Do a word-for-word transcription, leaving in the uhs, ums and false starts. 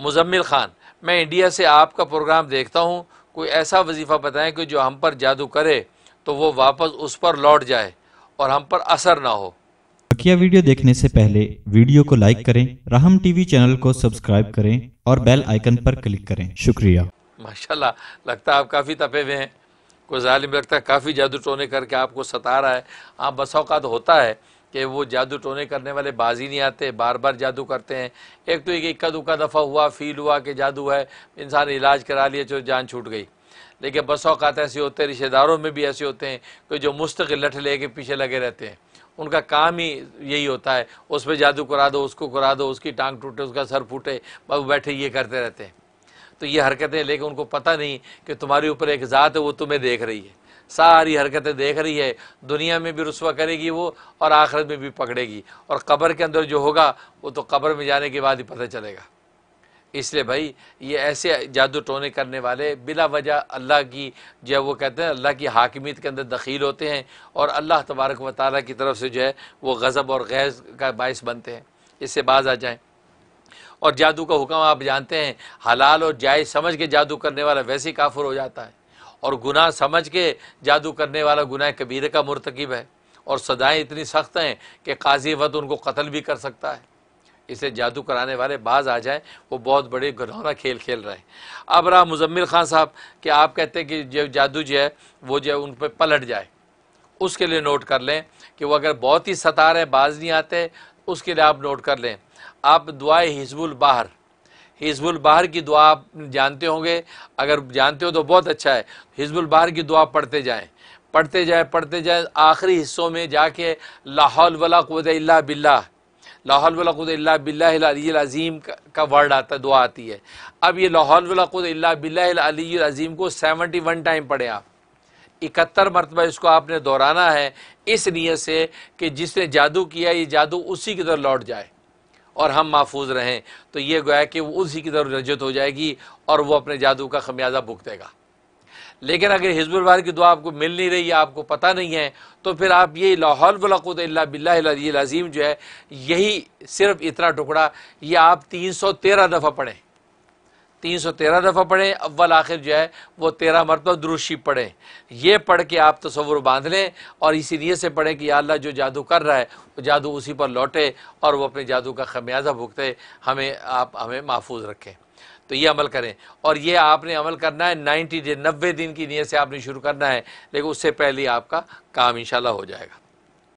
मुज़म्मिल खान, मैं इंडिया से आपका प्रोग्राम देखता हूँ, कोई ऐसा वजीफ़ा बताएं कि जो हम पर जादू करे तो वो वापस उस पर लौट जाए और हम पर असर ना हो। बकिया वीडियो देखने से पहले वीडियो को लाइक करें, राहम टीवी चैनल को सब्सक्राइब करें और बेल आइकन पर क्लिक करें। शुक्रिया। माशाल्लाह, लगता है आप काफ़ी तपे हुए हैं। कोई जालिम लगता है काफ़ी जादू टोने करके आपको सता रहा है। हाँ, बस औक़ात होता है कि वो जादू टोने करने वाले बाज ही नहीं आते, बार बार जादू करते हैं। एक तो एक इक्का दुक्का दफ़ा हुआ, फील हुआ कि जादू है, इंसान इलाज करा लिया तो जान छूट गई। लेकिन बस औक़ात ऐसे होते हैं, रिश्तेदारों में भी ऐसे होते हैं कि जो मुस्तकिल लठ ले के पीछे लगे रहते हैं, उनका काम ही यही होता है, उस पर जादू करा दो, उसको करा दो, उसकी टांग टूटे, उसका सर फूटे, बस बैठे ये करते रहते हैं। तो ये हरकतें, लेकिन उनको पता नहीं कि तुम्हारे ऊपर एक ज़ात है, वो तुम्हें देख रही है, सारी हरकतें देख रही है। दुनिया में भी रुस्वा करेगी वो और आखिरत में भी पकड़ेगी, और कब्र के अंदर जो होगा वो तो कब्र में जाने के बाद ही पता चलेगा। इसलिए भाई ये ऐसे जादू टोने करने वाले बिला वजह अल्लाह की, जो वो कहते हैं अल्लाह की हाकिमियत के अंदर दखील होते हैं, और अल्लाह तबारक व तआला की तरफ से जो है वो गज़ब और गैज़ का बायस बनते हैं। इससे बाज आ जाएँ। और जादू का हुक्म आप जानते हैं, हलाल और जायज़ समझ के जादू करने वाला वैसे ही काफिर हो जाता है, और गुनाह समझ के जादू करने वाला गुनाह कबीरे का मुर्तकिब है, और सदाएँ इतनी सख्त हैं कि काजी वक्त उनको कत्ल भी कर सकता है। इसे जादू कराने वाले बाज आ जाएं, वो बहुत बड़े घिनौना खेल खेल रहे हैं। अब रहा मुज़म्मिल खान साहब कि आप कहते हैं कि जो जादू जो है वो जो है उन पर पलट जाए, उसके लिए नोट कर लें कि वो अगर बहुत ही सता रहे, बाज नहीं आते, उसके लिए आप नोट कर लें। आप दुआ हिज़्बुल-बहर, हिज़्बुल-बहर की दुआ आप जानते होंगे, अगर जानते हो तो बहुत अच्छा है। हिज़्बुल-बहर की दुआ पढ़ते जाएं, पढ़ते जाएं, पढ़ते जाएं, आखिरी हिस्सों में जाके लाहौल वला कुव्वत इल्ला बिल्लाह, लाहौल वला कुद इल्ला बिल्लाह अलिय्युल अज़ीम का वर्ड आता है, दुआ आती है। अब ये लाहौल वला कुद इल्ला बिल्लाह अलिय्युल अज़ीम को सेवेंटी वन टाइम पढ़ें आप, इकहत्तर मरतबा इसको आपने दोहराना है, इस नीयत से कि जिसने जादू किया ये जादू उसी की तरफ लौट जाए और हम महफूज रहें। तो ये गोया कि वो उसी की तरफ रजत हो जाएगी और वो अपने जादू का खमियाजा भुगतेगा। लेकिन अगर हिज़्बुल-बहर की दुआ आपको मिल नहीं रही है, आपको पता नहीं है, तो फिर आप ये लाहौल वला कुव्वत इल्ला बिल्लाह अलिय्युल अज़ीम जो है, यही सिर्फ इतना टुकड़ा ये आप तीन सौ तेरह दफ़ा पढ़ें, तीन सौ तेरह दफ़ा पढ़ें, अव्वल आखिर जो है वो तेरह मरतबा दुरूद शरीफ पढ़ें। ये पढ़ के आप तसव्वुर बांध लें और इसी नीयत से पढ़ें कि या अल्लाह जो जादू कर रहा है वो जादू उसी पर लौटे और वो अपने जादू का खमियाजा भुगते, हमें आप हमें महफूज रखें। तो ये अमल करें, और ये आपने अमल करना है नाइन्टी डे, नब्बे दिन की नीयत से आपने शुरू करना है, लेकिन उससे पहले आपका काम इंशाल्लाह हो जाएगा।